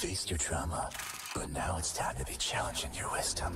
faced your trauma, but now it's time to be challenging your wisdom.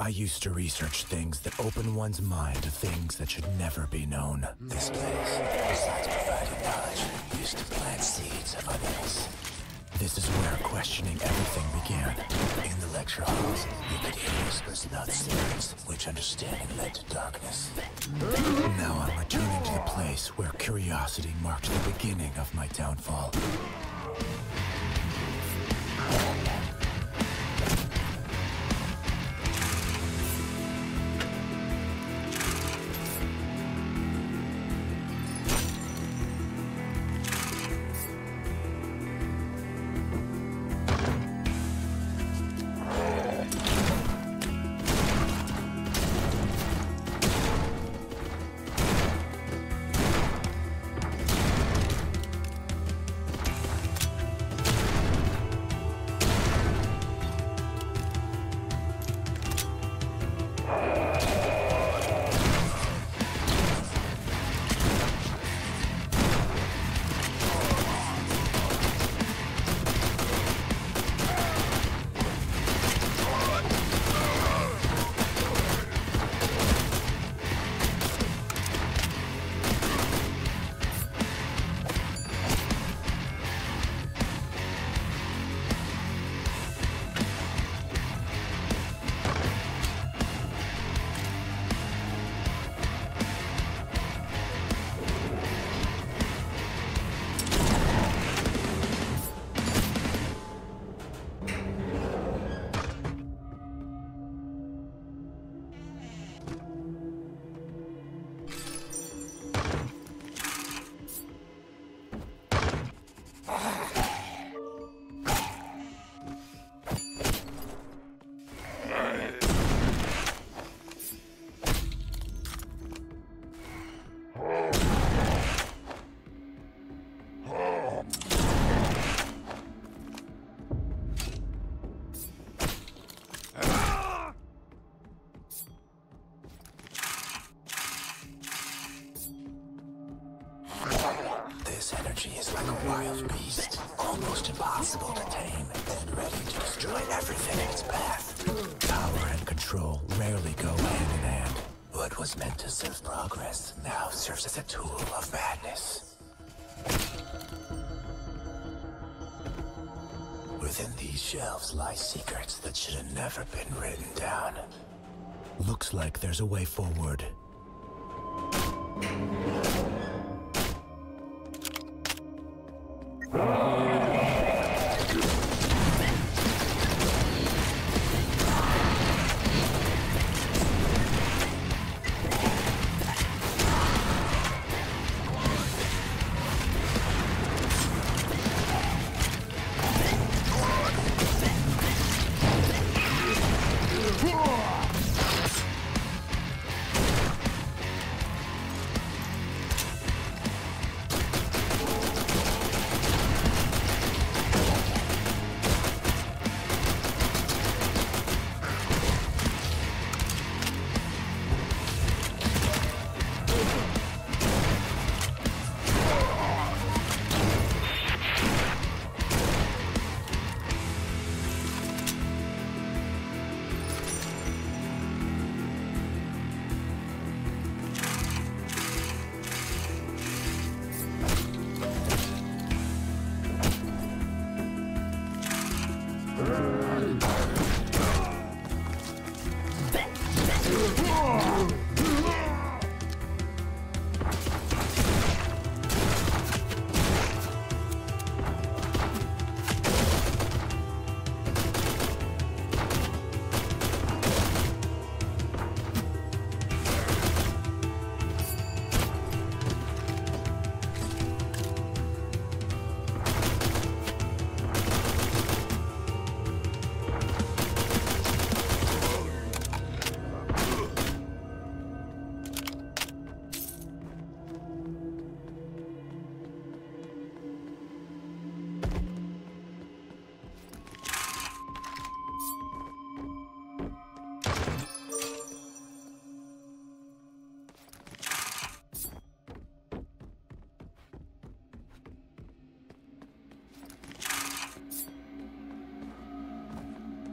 I used to research things that open one's mind to things that should never be known. This place, besides providing knowledge, used to plant seeds of otherness. This is where questioning everything began. In the lecture halls, you could hear whispers not serious, which understanding led to darkness. Now I'm returning to the place where curiosity marked the beginning of my downfall. Is like a wild beast, almost impossible to tame, and ready to destroy everything in its path. Power and control rarely go hand in hand. What was meant to serve progress now serves as a tool of madness. Within these shelves lie secrets that should have never been written down. Looks like there's a way forward.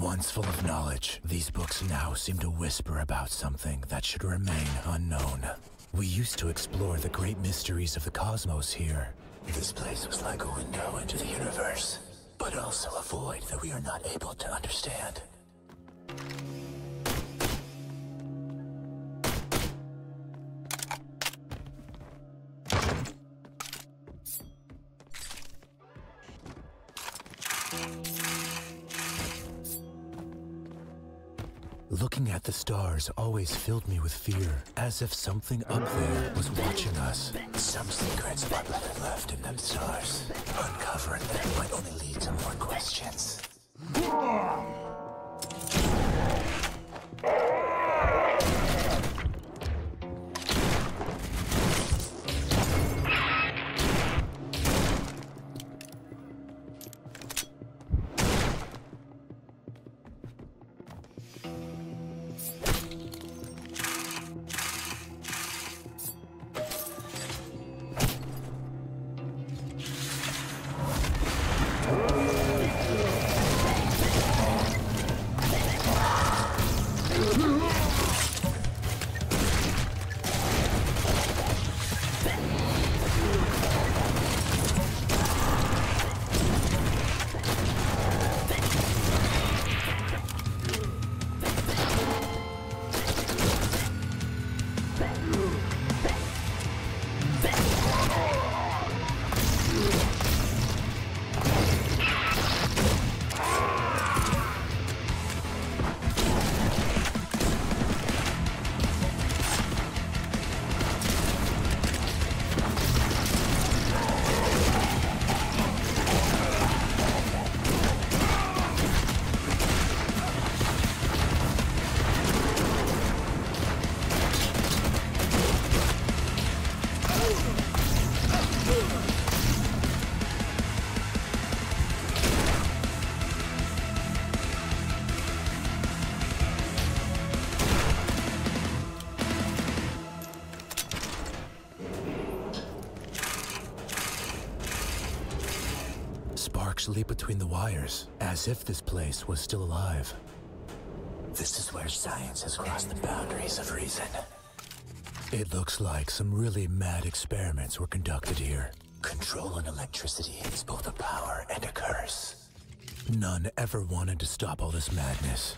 Once full of knowledge, these books now seem to whisper about something that should remain unknown. We used to explore the great mysteries of the cosmos here. This place was like a window into the universe, but also a void that we are not able to understand. Looking at the stars always filled me with fear, as if something up there was watching us. Some secrets are better left in them stars. Uncovering them might only lead to more questions. Sparks leap between the wires, as if this place was still alive. This is where science has crossed the boundaries of reason. It looks like some really mad experiments were conducted here. Control on electricity is both a power and a curse. None ever wanted to stop all this madness.